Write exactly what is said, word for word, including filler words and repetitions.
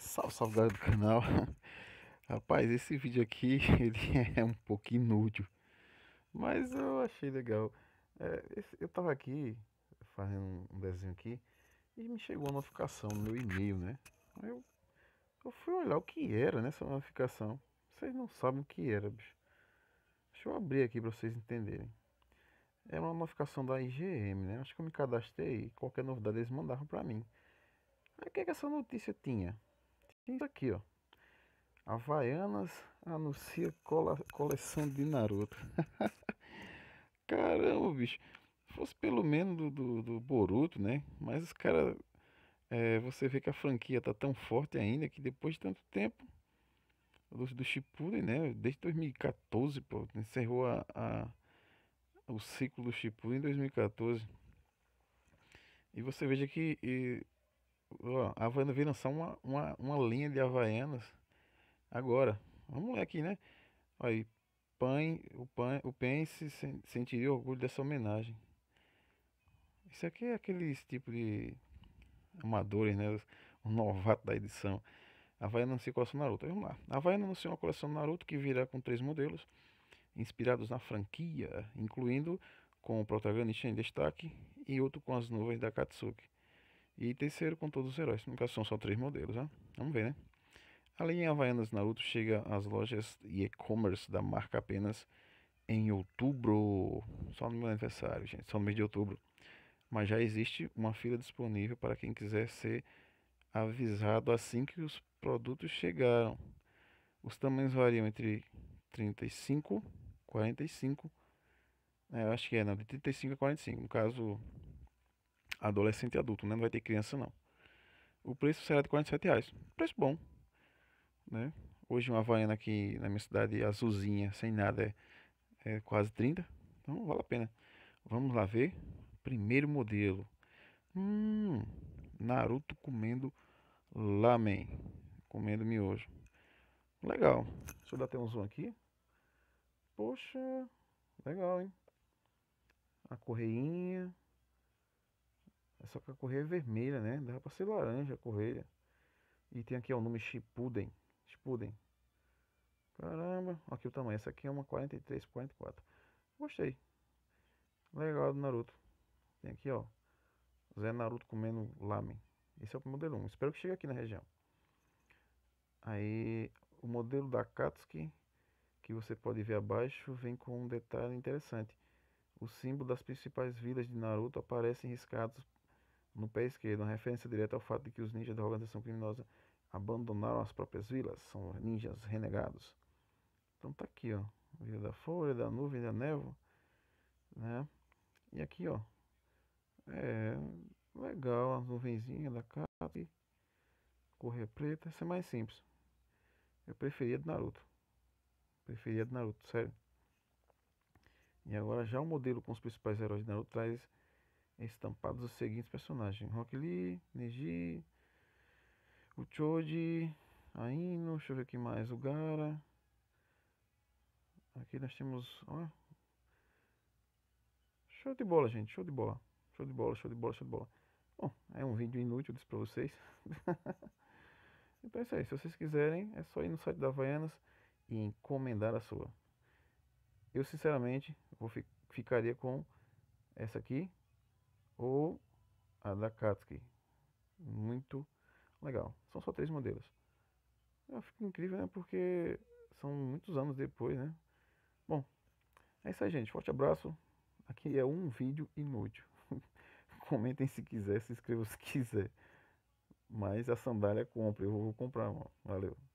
Salve, salve galera do canal. Rapaz, esse vídeo aqui ele é um pouco inútil, mas eu achei legal. É, esse, eu tava aqui fazendo um desenho aqui e me chegou uma notificação no meu e-mail, né? Eu, eu fui olhar o que era nessa notificação. Vocês não sabem o que era, bicho. Deixa eu abrir aqui para vocês entenderem. É uma notificação da I G M, né? Acho que eu me cadastrei e qualquer novidade eles mandavam para mim. Aí o que, é que essa notícia tinha? Tinha isso aqui, ó. Havaianas anuncia cola, coleção de Naruto. Caramba, bicho. Fosse pelo menos do, do, do Boruto, né? Mas os caras... É, você vê que a franquia tá tão forte ainda que depois de tanto tempo... Do, do Shippuden, né? Desde dois mil e quatorze, pô. Encerrou a, a, o ciclo do Shippuden em dois mil e quatorze. E você veja que... E, ó, a Havaiana veio lançar uma, uma, uma linha de Havaianas agora. Vamos ler aqui, né? Aí, Pen, o Pen, o Pen se sentiria orgulho dessa homenagem. Isso aqui é aqueles tipo de amadores, né? Um novato da edição. A Havaiana anunciou a coleção Naruto. Vamos lá. A Havaiana anunciou uma coleção Naruto que virá com três modelos inspirados na franquia, incluindo com o protagonista em destaque e outro com as nuvens da Akatsuki. E terceiro com todos os heróis. No caso são só três modelos, né? Vamos ver, né? A linha Havaianas Naruto chega às lojas e e-commerce da marca apenas em outubro. Só no meu aniversário, gente. Só no mês de outubro. Mas já existe uma fila disponível para quem quiser ser avisado assim que os produtos chegaram. Os tamanhos variam entre trinta e cinco, quarenta e cinco. É, eu acho que é, não. De trinta e cinco a quarenta e cinco. No caso... adolescente e adulto, né? Não vai ter criança não. O preço será de quarenta e sete reais. Preço bom, né? Hoje uma Havaiana aqui na minha cidade azulzinha, sem nada, é, é quase trinta. Então vale a pena. Vamos lá ver. Primeiro modelo. Hum, Naruto comendo lamen. Comendo miojo. Legal. Deixa eu dar até um zoom aqui. Poxa. Legal, hein? A correinha. É só que a correia é vermelha, né? Dá pra ser laranja a correia. E tem aqui ó, o nome Shippuden. Shippuden. Caramba. Aqui o tamanho. Essa aqui é uma quarenta e três, quarenta e quatro. Gostei. Legal do Naruto. Tem aqui, ó. Zé Naruto comendo lamen. Esse é o modelo um. Espero que chegue aqui na região. Aí, o modelo da Akatsuki, que você pode ver abaixo, vem com um detalhe interessante. O símbolo das principais vilas de Naruto aparecem riscados no pé esquerdo, uma referência direta ao fato de que os ninjas da organização criminosa abandonaram as próprias vilas, são ninjas renegados. Então tá aqui, ó, Vila da Folha, da Nuvem, da Névoa, né? E aqui, ó, é legal, as nuvenzinhas da Kaki, Correia Preta, essa é mais simples. Eu preferia de Naruto, preferia de Naruto, sério. E agora já o modelo com os principais heróis de Naruto traz estampados os seguintes personagens: Rock Lee, Neji, o Choji, a Ino, deixa eu ver aqui mais, o Gaara. Aqui nós temos, ó, show de bola, gente, show de bola, show de bola, show de bola, show de bola. Bom, é um vídeo inútil, eu disse pra vocês. Então é isso aí, se vocês quiserem é só ir no site da Havaianas e encomendar a sua. Eu sinceramente vou fi ficaria com essa aqui ou a da Katsuki. Muito legal. São só três modelos. Eu fico incrível, né? Porque são muitos anos depois, né? Bom, é isso aí, gente. Forte abraço. Aqui é um vídeo inútil. Comentem se quiser, se inscrevam se quiser. Mas a sandália compra. Eu vou comprar, mano. Valeu.